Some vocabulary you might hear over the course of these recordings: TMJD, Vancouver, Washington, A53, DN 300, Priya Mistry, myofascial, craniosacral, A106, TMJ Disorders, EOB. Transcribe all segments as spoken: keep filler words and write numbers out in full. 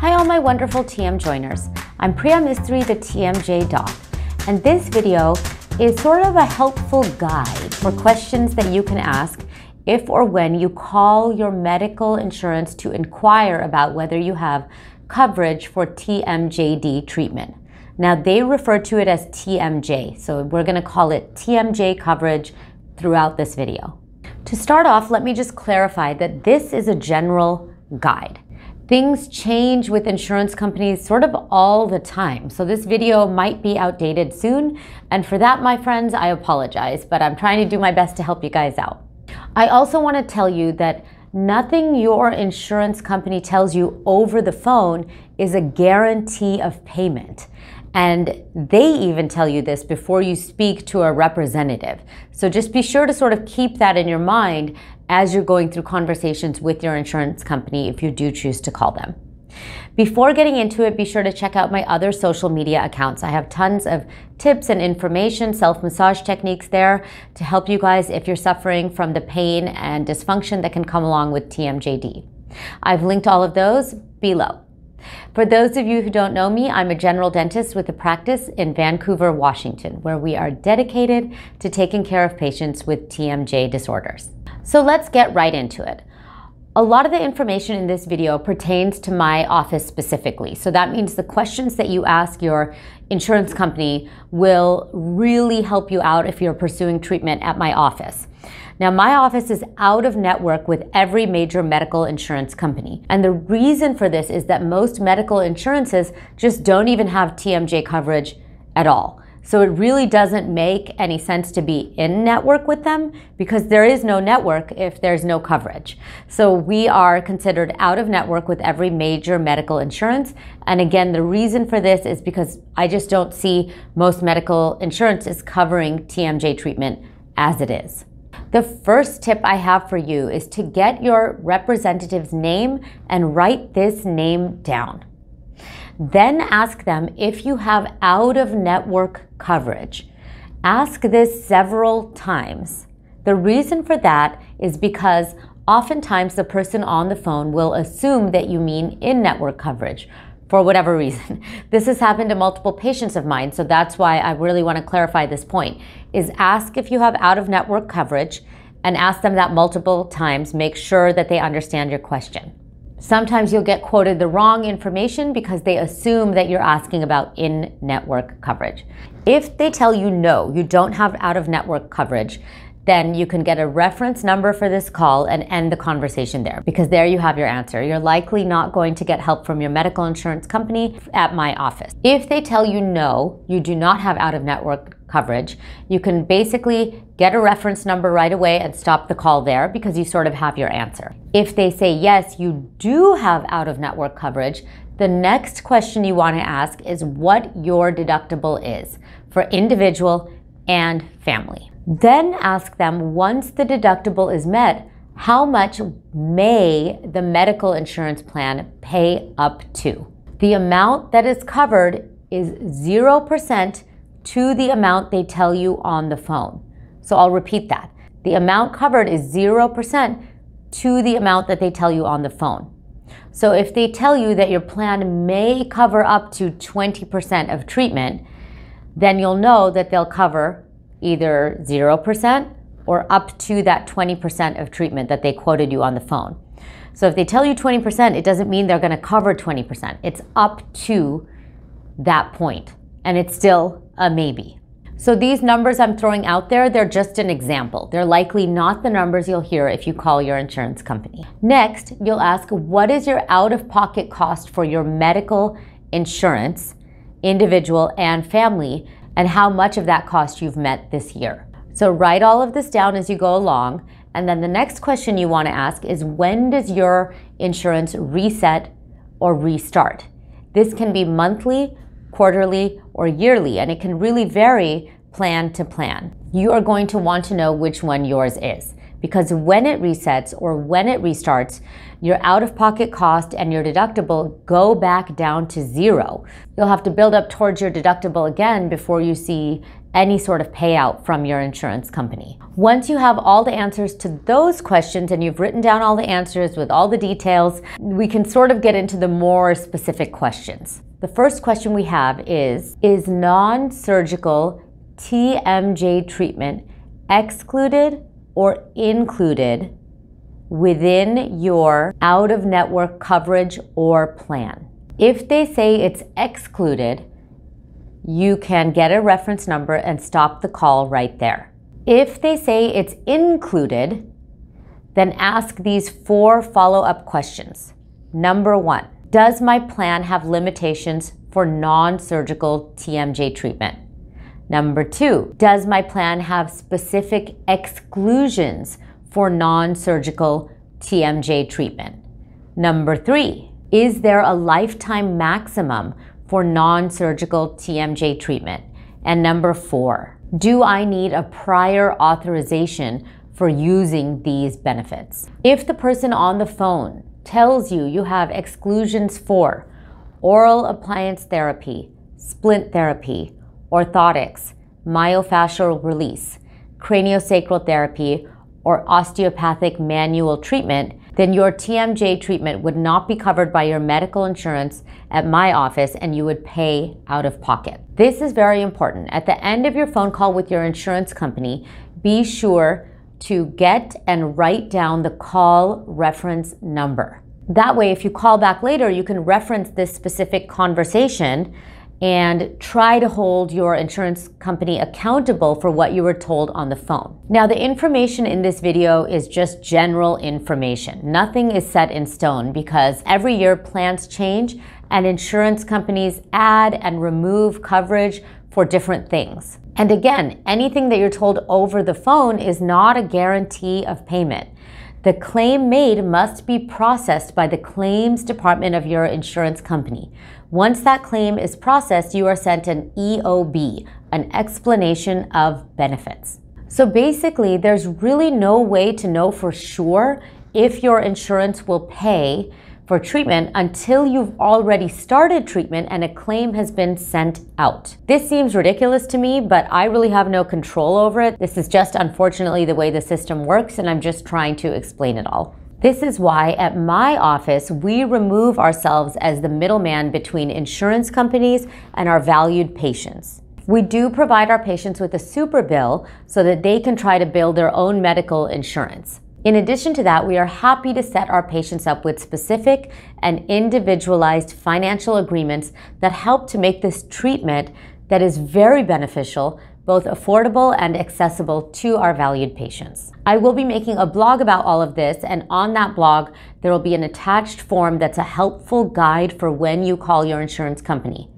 Hi all my wonderful T M joiners. I'm Priya Mistry, the T M J doc, and this video is sort of a helpful guide for questions that you can ask if or when you call your medical insurance to inquire about whether you have coverage for T M J D treatment. Now they refer to it as T M J, so we're going to call it T M J coverage throughout this video. To start off, let me just clarify that this is a general guide. Things change with insurance companies sort of all the time, so this video might be outdated soon, and for that, my friends, I apologize, but I'm trying to do my best to help you guys out. I also want to tell you that nothing your insurance company tells you over the phone is a guarantee of payment, and they even tell you this before you speak to a representative. So just be sure to sort of keep that in your mind as you're going through conversations with your insurance company if you do choose to call them. Before getting into it, be sure to check out my other social media accounts. I have tons of tips and information, self-massage techniques there to help you guys if you're suffering from the pain and dysfunction that can come along with T M J D. I've linked all of those below. For those of you who don't know me, I'm a general dentist with a practice in Vancouver, Washington, where we are dedicated to taking care of patients with T M J disorders. So let's get right into it. A lot of the information in this video pertains to my office specifically. So that means the questions that you ask your insurance company will really help you out if you're pursuing treatment at my office. Now, my office is out of network with every major medical insurance company. And the reason for this is that most medical insurances just don't even have T M J coverage at all. So it really doesn't make any sense to be in network with them because there is no network if there's no coverage. So we are considered out of network with every major medical insurance. And again, the reason for this is because I just don't see most medical insurances covering T M J treatment as it is. The first tip I have for you is to get your representative's name and write this name down. Then ask them if you have out-of-network coverage. Ask this several times. The reason for that is because oftentimes the person on the phone will assume that you mean in-network coverage for whatever reason. This has happened to multiple patients of mine, so that's why I really want to clarify this point, is ask if you have out-of-network coverage and ask them that multiple times. Make sure that they understand your question. Sometimes you'll get quoted the wrong information because they assume that you're asking about in-network coverage. If they tell you no, you don't have out-of-network coverage, then you can get a reference number for this call and end the conversation there, because there you have your answer. You're likely not going to get help from your medical insurance company at my office. If they tell you no, you do not have out-of-network coverage, you can basically get a reference number right away and stop the call there because you sort of have your answer. If they say yes, you do have out-of-network coverage, the next question you want to ask is what your deductible is for individual and family. Then ask them, once the deductible is met, how much may the medical insurance plan pay up to? The amount that is covered is zero percent to the amount they tell you on the phone. So I'll repeat that. The amount covered is zero percent to the amount that they tell you on the phone. So if they tell you that your plan may cover up to twenty percent of treatment, then you'll know that they'll cover either zero percent or up to that twenty percent of treatment that they quoted you on the phone. So if they tell you twenty percent, it doesn't mean they're going to cover twenty percent. It's up to that point, and it's still a maybe. So these numbers I'm throwing out there, they're just an example. They're likely not the numbers you'll hear if you call your insurance company. Next, you'll ask, what is your out-of-pocket cost for your medical insurance, individual and family, and how much of that cost you've met this year. So write all of this down as you go along, and then the next question you want to ask is, when does your insurance reset or restart? This can be monthly, quarterly, or yearly, and it can really vary plan to plan. You are going to want to know which one yours is, because when it resets or when it restarts, your out-of-pocket cost and your deductible go back down to zero. You'll have to build up towards your deductible again before you see any sort of payout from your insurance company. Once you have all the answers to those questions and you've written down all the answers with all the details, we can sort of get into the more specific questions. The first question we have is, is non-surgical T M J treatment excluded or included within your out-of-network coverage or plan? If they say it's excluded, you can get a reference number and stop the call right there. If they say it's included, then ask these four follow-up questions. Number one, does my plan have limitations for non-surgical T M J treatment? Number two, does my plan have specific exclusions for non-surgical T M J treatment? Number three, is there a lifetime maximum for non-surgical T M J treatment? And number four, do I need a prior authorization for using these benefits? If the person on the phone tells you you have exclusions for oral appliance therapy, splint therapy, orthotics, myofascial release, craniosacral therapy, or osteopathic manual treatment, then your T M J treatment would not be covered by your medical insurance at my office and you would pay out of pocket. This is very important. At the end of your phone call with your insurance company, be sure to get and write down the call reference number. That way, if you call back later, you can reference this specific conversation and try to hold your insurance company accountable for what you were told on the phone. Now, the information in this video is just general information. Nothing is set in stone because every year plans change and insurance companies add and remove coverage for different things. And again, anything that you're told over the phone is not a guarantee of payment. The claim made must be processed by the claims department of your insurance company. Once that claim is processed, you are sent an E O B, an explanation of benefits. So basically, there's really no way to know for sure if your insurance will pay for treatment until you've already started treatment and a claim has been sent out. This seems ridiculous to me, but I really have no control over it. This is just unfortunately the way the system works, and I'm just trying to explain it all. This is why at my office, we remove ourselves as the middleman between insurance companies and our valued patients. We do provide our patients with a super bill so that they can try to build their own medical insurance. In addition to that, we are happy to set our patients up with specific and individualized financial agreements that help to make this treatment that is very beneficial, both affordable and accessible to our valued patients. I will be making a blog about all of this, and on that blog, there will be an attached form that's a helpful guide for when you call your insurance company.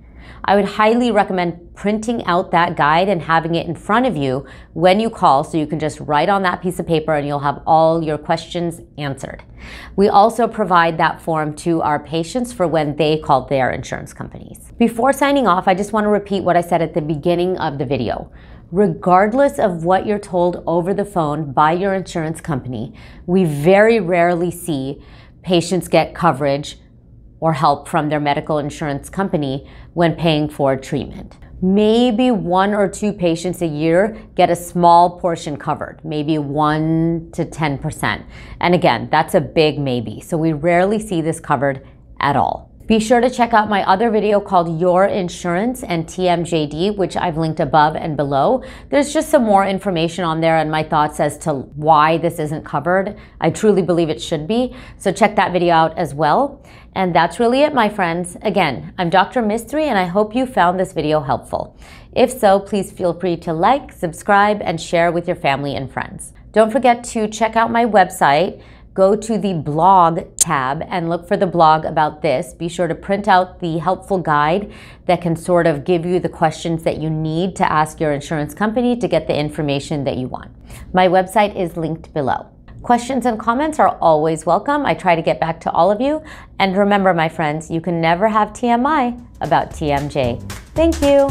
I would highly recommend printing out that guide and having it in front of you when you call, so you can just write on that piece of paper and you'll have all your questions answered. We also provide that form to our patients for when they call their insurance companies. Before signing off, I just want to repeat what I said at the beginning of the video. Regardless of what you're told over the phone by your insurance company, we very rarely see patients get coverage or help from their medical insurance company when paying for treatment. Maybe one or two patients a year get a small portion covered, maybe one to ten percent. And again, that's a big maybe. So we rarely see this covered at all. Be sure to check out my other video called Your Insurance and T M J D, which I've linked above and below. There's just some more information on there and my thoughts as to why this isn't covered. I truly believe it should be. So check that video out as well. And that's really it, my friends. Again, I'm Doctor Mistry, and I hope you found this video helpful. If so, please feel free to like, subscribe, and share with your family and friends. Don't forget to check out my website. Go to the blog tab and look for the blog about this. Be sure to print out the helpful guide that can sort of give you the questions that you need to ask your insurance company to get the information that you want. My website is linked below. Questions and comments are always welcome. I try to get back to all of you. And remember, my friends, you can never have T M I about T M J. Thank you.